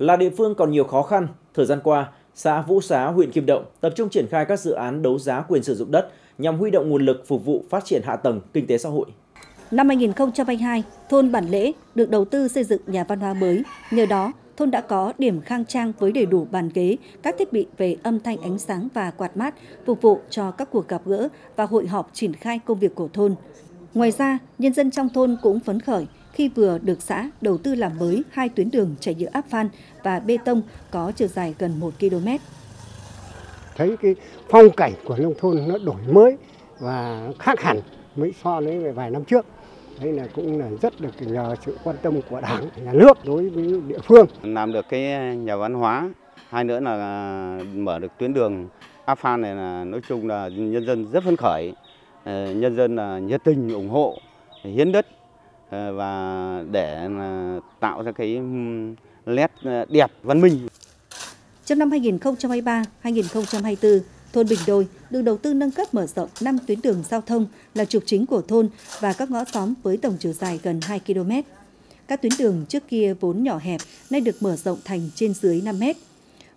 là địa phương còn nhiều khó khăn, thời gian qua, xã Vũ Xá, huyện Kim Động tập trung triển khai các dự án đấu giá quyền sử dụng đất nhằm huy động nguồn lực phục vụ phát triển hạ tầng kinh tế xã hội. Năm 2022, thôn Bản Lễ được đầu tư xây dựng nhà văn hóa mới. Nhờ đó, thôn đã có điểm khang trang với đầy đủ bàn ghế, các thiết bị về âm thanh, ánh sáng và quạt mát, phục vụ cho các cuộc gặp gỡ và hội họp triển khai công việc của thôn. Ngoài ra, nhân dân trong thôn cũng phấn khởi khi vừa được xã đầu tư làm mới 2 tuyến đường chạy nhựa áp phan và bê tông có chiều dài gần 1 km. Thấy cái phong cảnh của nông thôn nó đổi mới và khác hẳn mới so với vài năm trước. Đây là cũng là rất được nhờ sự quan tâm của Đảng, Nhà nước đối với địa phương. Làm được cái nhà văn hóa, hai nữa là mở được tuyến đường áp phan này, là nói chung là nhân dân rất phấn khởi, nhân dân là nhiệt tình ủng hộ, hiến đất và để tạo ra cái nét đẹp văn minh. Trong năm 2023-2024, thôn Bình Đồi được đầu tư nâng cấp mở rộng 5 tuyến đường giao thông là trục chính của thôn và các ngõ xóm với tổng chiều dài gần 2 km. Các tuyến đường trước kia vốn nhỏ hẹp nay được mở rộng thành trên dưới 5 m.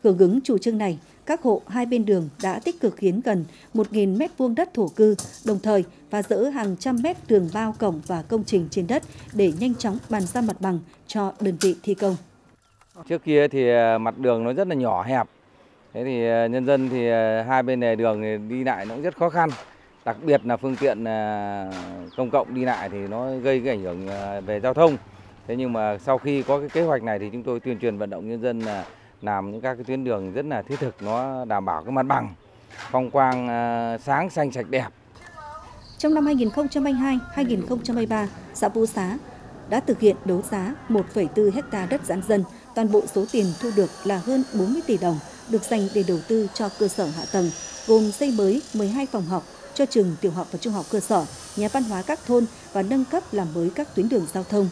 Hưởng ứng chủ trương này, các hộ hai bên đường đã tích cực hiến gần 1.000 m2 đất thổ cư, đồng thời phá dỡ hàng trăm mét tường bao, cổng và công trình trên đất để nhanh chóng bàn giao mặt bằng cho đơn vị thi công. Trước kia thì mặt đường nó rất là nhỏ hẹp, thế thì nhân dân thì hai bên lề đường thì đi lại nó cũng rất khó khăn, đặc biệt là phương tiện công cộng đi lại thì nó gây cái ảnh hưởng về giao thông. Thế nhưng mà sau khi có cái kế hoạch này thì chúng tôi tuyên truyền vận động nhân dân là làm những các cái tuyến đường rất là thiết thực, nó đảm bảo cái mặt bằng, phong quang sáng, xanh, sạch, đẹp. Trong năm 2022-2023, xã Vũ Xá đã thực hiện đấu giá 1,4 ha đất giãn dân. Toàn bộ số tiền thu được là hơn 40 tỷ đồng, được dành để đầu tư cho cơ sở hạ tầng, gồm xây mới 12 phòng học cho trường tiểu học và trung học cơ sở, nhà văn hóa các thôn và nâng cấp làm mới các tuyến đường giao thông.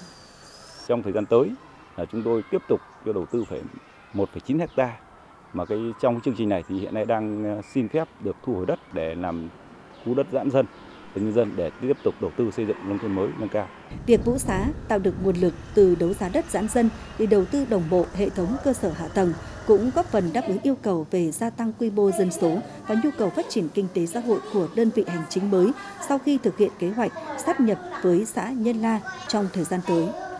Trong thời gian tới, chúng tôi tiếp tục cho đầu tư 1,9 ha, mà trong chương trình này thì hiện nay đang xin phép được thu hồi đất để làm khu đất giãn dân, nhân dân để tiếp tục đầu tư xây dựng nông thôn mới nâng cao. Việc Vũ Xá tạo được nguồn lực từ đấu giá đất giãn dân để đầu tư đồng bộ hệ thống cơ sở hạ tầng cũng góp phần đáp ứng yêu cầu về gia tăng quy mô dân số và nhu cầu phát triển kinh tế xã hội của đơn vị hành chính mới sau khi thực hiện kế hoạch sáp nhập với xã Nhân La trong thời gian tới.